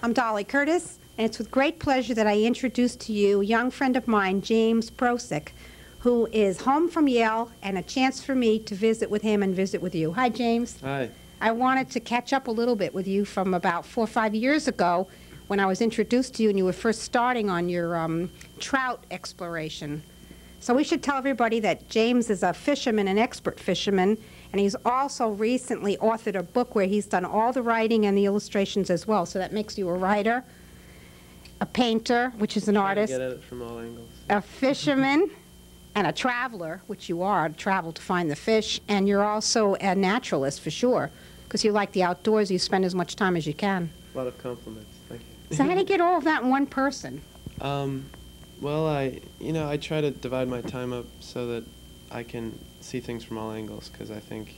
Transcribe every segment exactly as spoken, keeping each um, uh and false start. I'm Dolly Curtis, and it's with great pleasure that I introduce to you a young friend of mine, James Prosek, who is home from Yale, and a chance for me to visit with him and visit with you. Hi, James. Hi. I wanted to catch up a little bit with you from about four or five years ago when I was introduced to you and you were first starting on your um, trout exploration. So we should tell everybody that James is a fisherman, an expert fisherman, and he's also recently authored a book where he's done all the writing and the illustrations as well. So that makes you a writer, a painter, which is an artist, get at it from all angles, a fisherman, and a traveler, which you are, travel to find the fish, and you're also a naturalist for sure, because you like the outdoors, you spend as much time as you can. A lot of compliments, thank you. So how do you get all of that in one person? Um, well, I, you know, I try to divide my time up so that I can see things from all angles, because I think,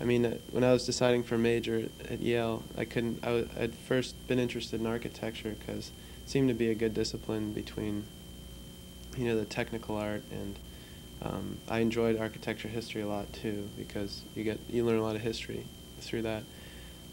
I mean, uh, when I was deciding for a major at, at Yale, I couldn't, I w I'd first been interested in architecture, because it seemed to be a good discipline between, you know, the technical art, and um, I enjoyed architecture history a lot too, because you get you learn a lot of history through that.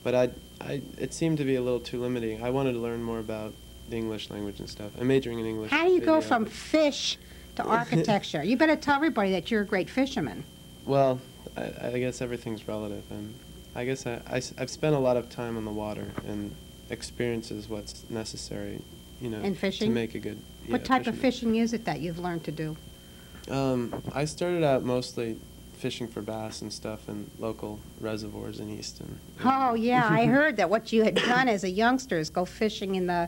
But I, I it seemed to be a little too limiting. I wanted to learn more about the English language and stuff. I'm majoring in English. How do you go from fish to architecture? You better tell everybody that you're a great fisherman. Well, I, I guess everything's relative, and I guess I, I I've spent a lot of time on the water, and experience is what's necessary. You know, and fishing? To make a good, yeah, what type fisherman. of fishing is it that you've learned to do? Um, I started out mostly fishing for bass and stuff in local reservoirs in Easton. Oh, yeah, I heard that what you had done as a youngster is go fishing in the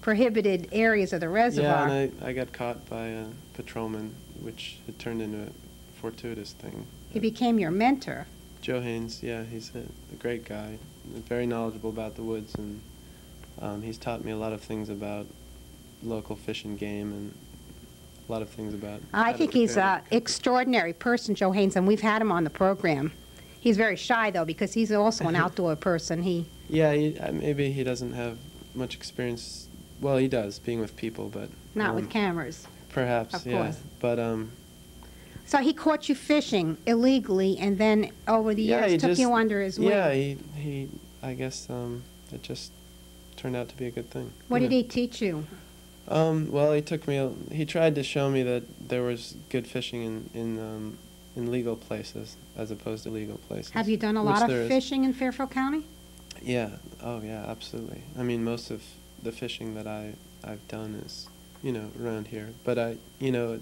prohibited areas of the reservoir. Yeah, and I, I got caught by a patrolman, which had turned into a fortuitous thing. He uh, became your mentor. Joe Haynes, yeah, he's a, a great guy, very knowledgeable about the woods, and Um, he's taught me a lot of things about local fish and game, and a lot of things about... I think he's an extraordinary person, Joe Haynes, and we've had him on the program. He's very shy, though, because he's also an outdoor person. He Yeah, he, uh, maybe he doesn't have much experience. Well, he does, being with people, but... Not um, with cameras. Perhaps, of yeah. Course. But, um... So he caught you fishing illegally, and then over the yeah, years he took just, you under his wing. Yeah, he, he I guess, um, it just... turned out to be a good thing. What yeah. did he teach you? Um, well, he took me. A, he tried to show me that there was good fishing in in, um, in legal places as opposed to illegal places. Have you done a lot of fishing in Fairfield County? Yeah. Oh, yeah. Absolutely. I mean, most of the fishing that I I've done is, you know, around here. But I, you know,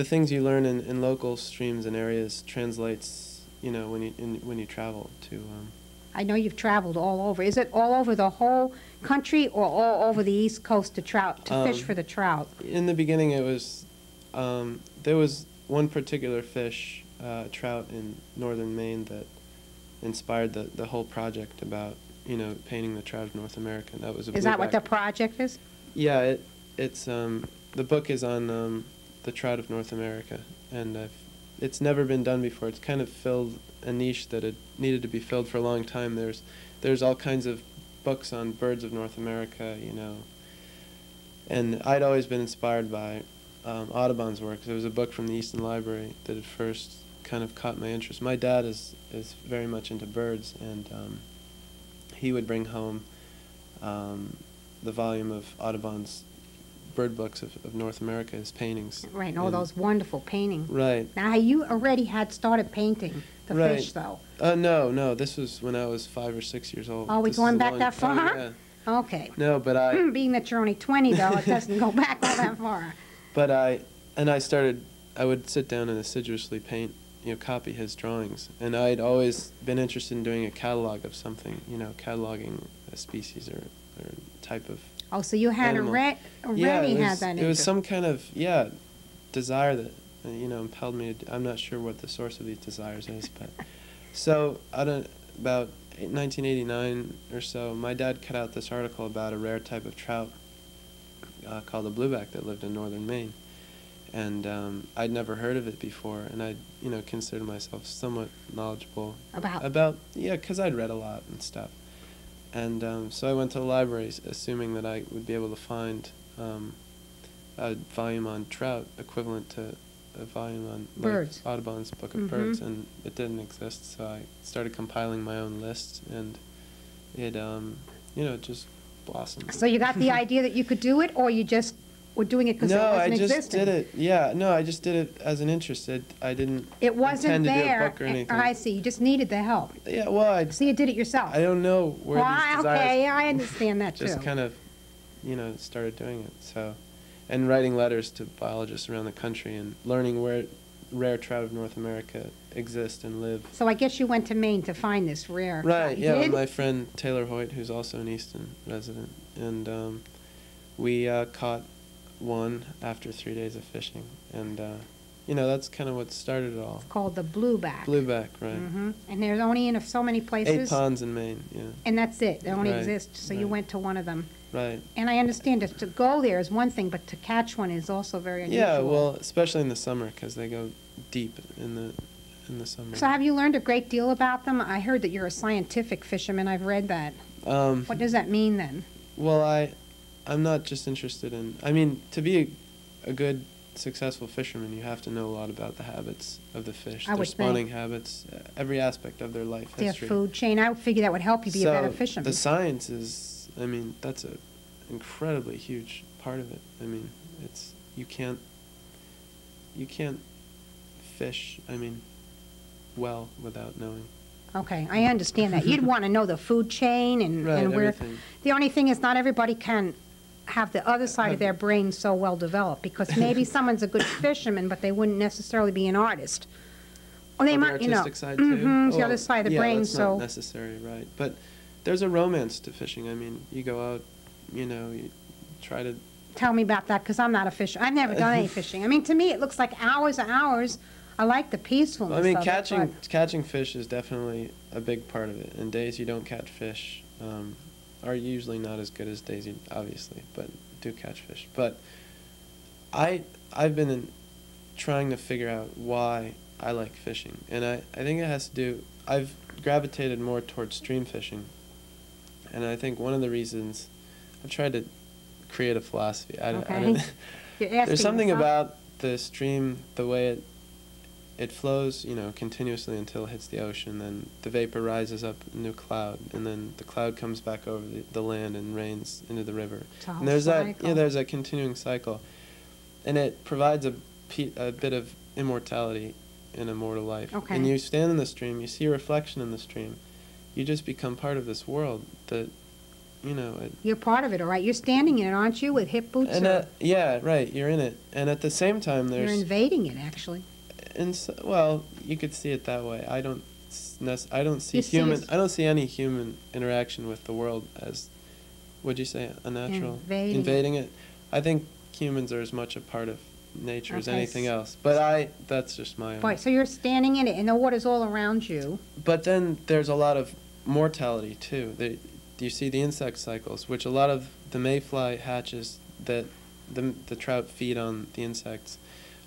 the things you learn in, in local streams and areas translates, you know, when you in, when you travel to. Um, I know you've traveled all over. Is it all over the whole country or all over the East Coast to trout, to um, fish for the trout? In the beginning, it was, um, there was one particular fish, uh, trout in northern Maine, that inspired the, the whole project about, you know, painting the trout of North America. That was a blueback. Is that what the project is? Yeah, it, it's, um, the book is on um, the trout of North America, and I've, it's never been done before. It's kind of filled a niche that had needed to be filled for a long time. There's there's all kinds of books on birds of North America, you know. And I'd always been inspired by um, Audubon's work. There was a book from the Easton Library that at first kind of caught my interest. My dad is, is very much into birds, and um, he would bring home um, the volume of Audubon's bird books of, of North America, his paintings. Right, and all and those wonderful paintings. Right. Now, you already had started painting the right. fish, though. Uh, no, no, this was when I was five or six years old. Oh, we're going back that far? Time, yeah. Okay. No, but I... Mm, being that you're only twenty, though, it doesn't go back all that far. But I, and I started, I would sit down and assiduously paint, you know, copy his drawings. And I'd always been interested in doing a catalog of something, you know, cataloging a species or, or type of... Oh, so you had animal. a rat already yeah, it was, had that. It interest. was some kind of yeah desire that uh, you know impelled me. To, I'm not sure what the source of these desires is, but so I don't, about nineteen eighty-nine or so, my dad cut out this article about a rare type of trout uh, called a blueback that lived in northern Maine, and um, I'd never heard of it before, and I you know considered myself somewhat knowledgeable about about yeah because I'd read a lot and stuff. And um, so I went to the libraries, assuming that I would be able to find um, a volume on trout equivalent to a volume on birds. Like Audubon's Book of mm-hmm. Birds, and it didn't exist. So I started compiling my own list, and it, um, you know, just blossoms. So you got the idea that you could do it, or you just were doing it because no, it wasn't existing? No, I just existing. did it. Yeah, no, I just did it as an interest. I, I didn't it wasn't intend there. to do a book or anything. I see. You just needed the help. Yeah, well, I... So you did it yourself. I don't know where well, these desires... Okay, yeah, I understand that, too. Just kind of, you know, started doing it, so... And writing letters to biologists around the country and learning where rare trout of North America exist and live. So I guess you went to Maine to find this rare trout. Right, yeah, with my friend Taylor Hoyt, who's also an Easton resident. And um, we uh, caught one after three days of fishing. And, uh, you know, that's kind of what started it all. It's called the blueback. Blueback, right. Mm-hmm. And there's only in so many places. Eight ponds in Maine, yeah. And that's it. They only right, exist. So right. you went to one of them. Right. And I understand that to go there is one thing, but to catch one is also very unusual. Yeah, well, especially in the summer, because they go deep in the in the summer. So have you learned a great deal about them? I heard that you're a scientific fisherman. I've read that. Um, what does that mean then? Well, I, I'm not just interested in... I mean, to be a, a good, successful fisherman, you have to know a lot about the habits of the fish, I their spawning think. habits, every aspect of their life history. Their food chain. I would figure that would help you be so a better fisherman. The science is... I mean, that's an incredibly huge part of it. I mean, it's, you can't, you can't fish, I mean, well without knowing. Okay, I understand that. You'd want to know the food chain and, right, and where, everything. The only thing is not everybody can have the other side of their brain so well developed, because maybe someone's a good fisherman, but they wouldn't necessarily be an artist. Or they or might, the you know, side mm-hmm, too. the well, other side of the yeah, brain, that's so. Not necessary, right. But there's a romance to fishing. I mean, you go out, you know, you try to... Tell me about that, because I'm not a fisher. I've never done any fishing. I mean, to me, it looks like hours and hours. I like the peacefulness well, I mean, of catching, it. But... catching fish is definitely a big part of it. And days you don't catch fish um, are usually not as good as days you, obviously, but do catch fish. But I, I've been in trying to figure out why I like fishing. And I, I think it has to do... I've gravitated more towards stream fishing. And I think one of the reasons I've tried to create a philosophy. I, okay. I don't, there's something yourself. about the stream, the way it it flows, you know, continuously until it hits the ocean. Then the vapor rises up into a cloud, and then the cloud comes back over the, the land and rains into the river. And there's cycle. that, yeah, there's a continuing cycle, and it provides a, pe a bit of immortality in a mortal life. Okay. And you stand in the stream, you see a reflection in the stream. You just become part of this world that, you know... It, you're part of it, all right? You're standing in it, aren't you, with hip boots? And, uh, yeah, right, you're in it. And at the same time, there's... You're invading it, actually. And so, well, you could see it that way. I don't, I don't see you human... See I don't see any human interaction with the world as, would you say, unnatural? Invading, invading it. it. I think humans are as much a part of nature okay. as anything else. But I, that's just my own. Right, so you're standing in it, and the water's all around you. But then there's a lot of... mortality too. They, you see the insect cycles, which a lot of the mayfly hatches that the, the trout feed on the insects.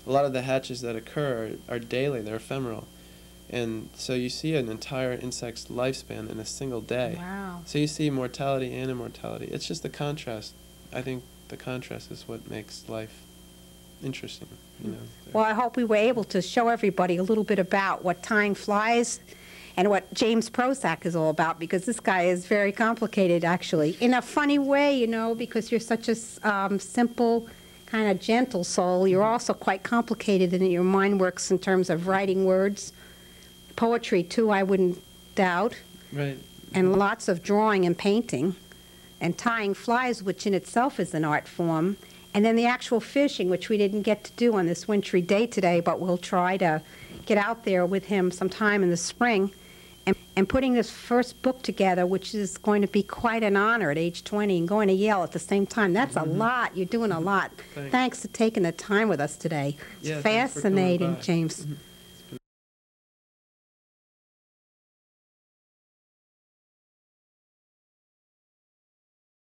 A lot of the hatches that occur are, are daily, they're ephemeral. And so you see an entire insect's lifespan in a single day. Wow. So you see mortality and immortality. It's just the contrast. I think the contrast is what makes life interesting. You know, well, I hope we were able to show everybody a little bit about what tying flies and what James Prosek is all about, because this guy is very complicated, actually, in a funny way, you know, because you're such a um, simple, kind of gentle soul. You're also quite complicated in that your mind works in terms of writing words, poetry, too, I wouldn't doubt, right. and lots of drawing and painting, and tying flies, which in itself is an art form, and then the actual fishing, which we didn't get to do on this wintry day today, but we'll try to get out there with him sometime in the spring. And, and putting this first book together, which is going to be quite an honor at age twenty, and going to Yale at the same time. That's mm-hmm. a lot. You're doing a lot. Thanks, thanks for taking the time with us today. It's yeah, fascinating, James. Mm-hmm.